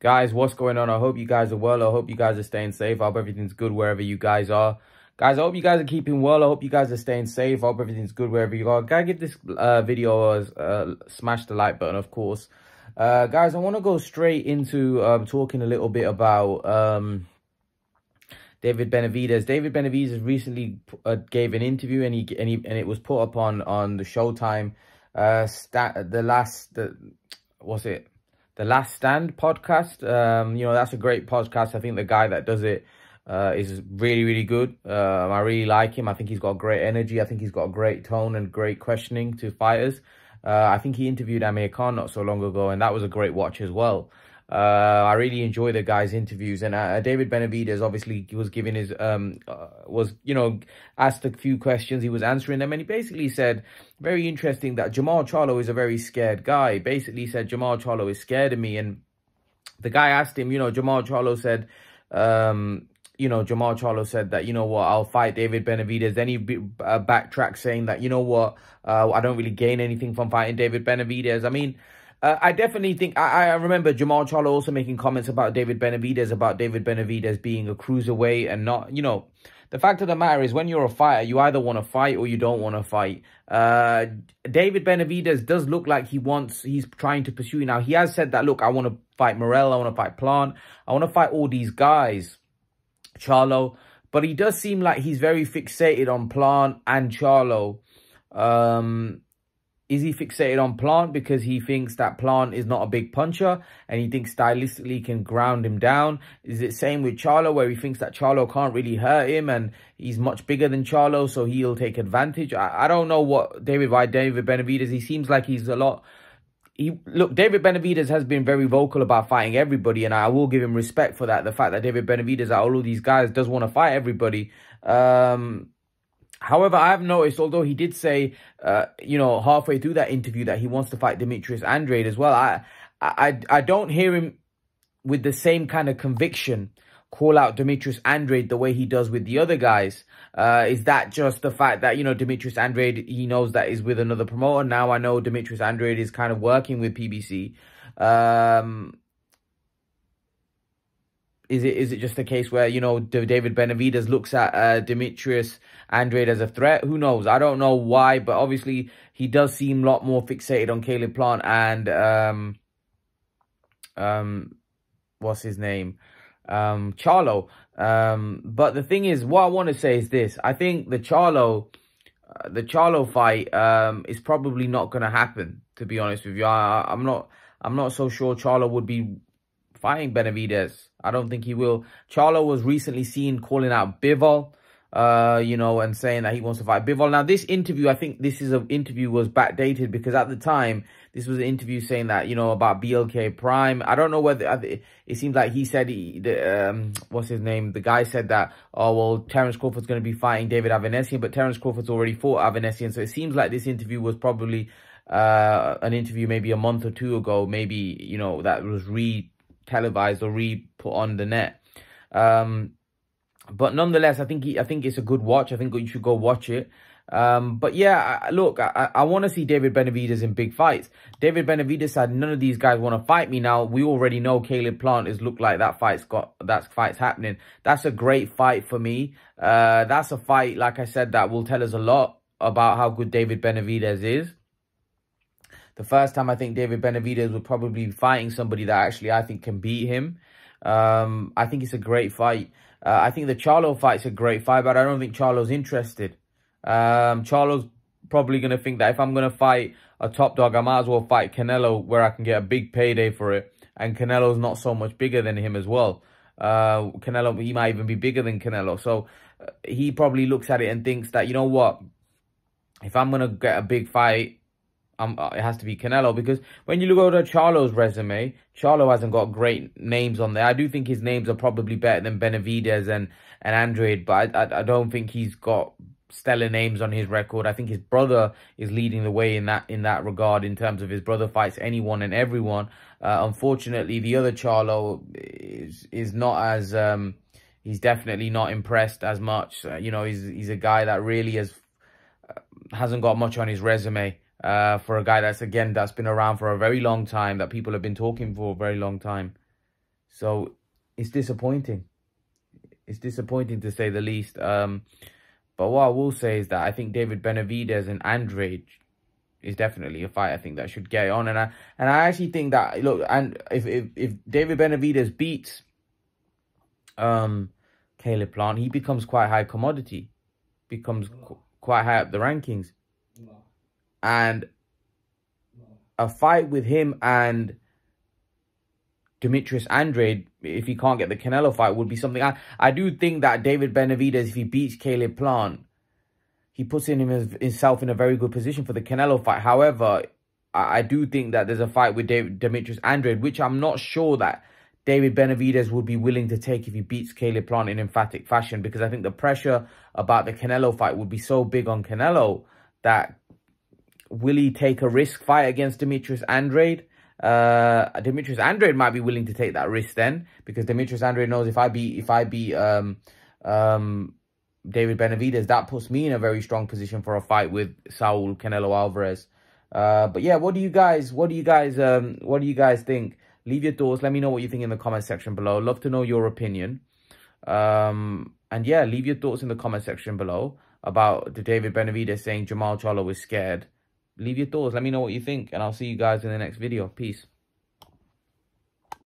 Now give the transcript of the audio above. Guys, what's going on? I hope you guys are well. I hope you guys are staying safe. I hope everything's good wherever you guys are. Guys, I hope you guys are keeping well. I hope you guys are staying safe. I hope everything's good wherever you are. Gotta give this video a smash the like button, of course. Guys, I want to go straight into talking a little bit about David Benavidez. David Benavidez recently gave an interview, and it was put up on the Showtime The Last Stand podcast. You know, that's a great podcast. I think the guy that does it is really, really good. I really like him. I think he's got great energy. I think he's got a great tone and great questioning to fighters. I think he interviewed Amir Khan not so long ago, and that was a great watch as well. I really enjoy the guy's interviews, and David Benavidez obviously was giving his asked a few questions. He was answering them, and he basically said, very interesting, that Jermall Charlo is a very scared guy. Basically said, Jermall Charlo is scared of me. And the guy asked him, you know, Jermall Charlo said, Jermall Charlo said that, you know what, I'll fight David Benavidez. Then he backtracked, saying that, you know what, I don't really gain anything from fighting David Benavidez. I mean, I definitely think, I remember Jermall Charlo also making comments about David Benavidez, being a cruiserweight and not, you know, the fact of the matter is when you're a fighter, you either want to fight or you don't want to fight. David Benavidez does look like he's trying to pursue. Now, he has said that, look, I want to fight Morel, I want to fight Plant, I want to fight all these guys, Charlo. But he does seem like he's very fixated on Plant and Charlo. Is he fixated on Plant because he thinks that Plant is not a big puncher and he thinks stylistically he can ground him down? Is it same with Charlo, where he thinks that Charlo can't really hurt him and he's much bigger than Charlo, so he'll take advantage? I don't know what David Benavidez, he seems like he's a lot... Look, David Benavidez has been very vocal about fighting everybody, and I will give him respect for that. The fact that David Benavidez, out of all of these guys, does want to fight everybody. However, I have noticed, although he did say, halfway through that interview that he wants to fight Demetrius Andrade as well, I don't hear him with the same kind of conviction call out Demetrius Andrade the way he does with the other guys. Is that just the fact that, you know, Demetrius Andrade, he knows that is with another promoter? Now I know Demetrius Andrade is kind of working with PBC. Is it just a case where, you know, David Benavidez looks at Demetrius Andrade as a threat? Who knows? I don't know why, but obviously he does seem a lot more fixated on Caleb Plant and Charlo. But the thing is, what I want to say is this: I think the Charlo fight is probably not going to happen. To be honest with you, I'm not so sure Charlo would be fighting Benavidez. I don't think he will. Charlo was recently seen calling out Bivol, and saying that he wants to fight Bivol. Now, this interview, I think this is was backdated, because at the time, this was an interview saying that, you know, about BLK Prime. I don't know whether, it seems like he said, the guy said that, oh, well, Terence Crawford's going to be fighting David Avanesyan, but Terence Crawford's already fought Avanesyan. So it seems like this interview was probably an interview maybe a month or two ago, maybe, you know, that was televised or re-put on the net. But nonetheless, I think it's a good watch. I think you should go watch it. But yeah, I want to see David Benavidez in big fights. David Benavidez said, none of these guys want to fight me. Now, we already know Caleb Plant is looked like that fight's happening. That's a great fight for me. That's a fight, like I said, that will tell us a lot about how good David Benavidez is. The first time I think David Benavidez would probably be fighting somebody that actually I think can beat him. I think it's a great fight. I think the Charlo fight's a great fight, but I don't think Charlo's interested. Charlo's probably going to think that if I'm going to fight a top dog, I might as well fight Canelo where I can get a big payday for it. And Canelo's not so much bigger than him as well. Canelo, he might even be bigger than Canelo. So he probably looks at it and thinks that, you know what, if I'm going to get a big fight, it has to be Canelo, because when you look at Charlo's resume, Charlo hasn't got great names on there. I do think his names are probably better than Benavidez and Andrade, but I don't think he's got stellar names on his record. I think his brother is leading the way in that regard, in terms of his brother fights anyone and everyone. Unfortunately, the other Charlo is not as... he's definitely not impressed as much. He's a guy that really hasn't got much on his resume. For a guy that's been around for a very long time, that people have been talking for a very long time. So it's disappointing. It's disappointing to say the least. But what I will say is that I think David Benavidez and Andrade is definitely a fight I think that should get on. And I actually think that, look, and if David Benavidez beats Caleb Plant, he becomes quite high commodity, becomes quite high up the rankings. And a fight with him and Demetrius Andrade, if he can't get the Canelo fight, would be something. I do think that David Benavidez, if he beats Caleb Plant, he puts himself in a very good position for the Canelo fight. However, I do think that there's a fight with Demetrius Andrade, which I'm not sure that David Benavidez would be willing to take if he beats Caleb Plant in emphatic fashion, because I think the pressure about the Canelo fight would be so big on Canelo that will he take a risk fight against Demetrius Andrade? Demetrius Andrade might be willing to take that risk then, because Demetrius Andrade knows if I beat David Benavidez, that puts me in a very strong position for a fight with Saul Canelo Alvarez. But yeah, what do you guys think? Leave your thoughts. Let me know what you think in the comment section below. Love to know your opinion. And yeah, leave your thoughts in the comment section below about the David Benavidez saying Jermall Charlo is scared. Leave your thoughts. Let me know what you think. And I'll see you guys in the next video. Peace.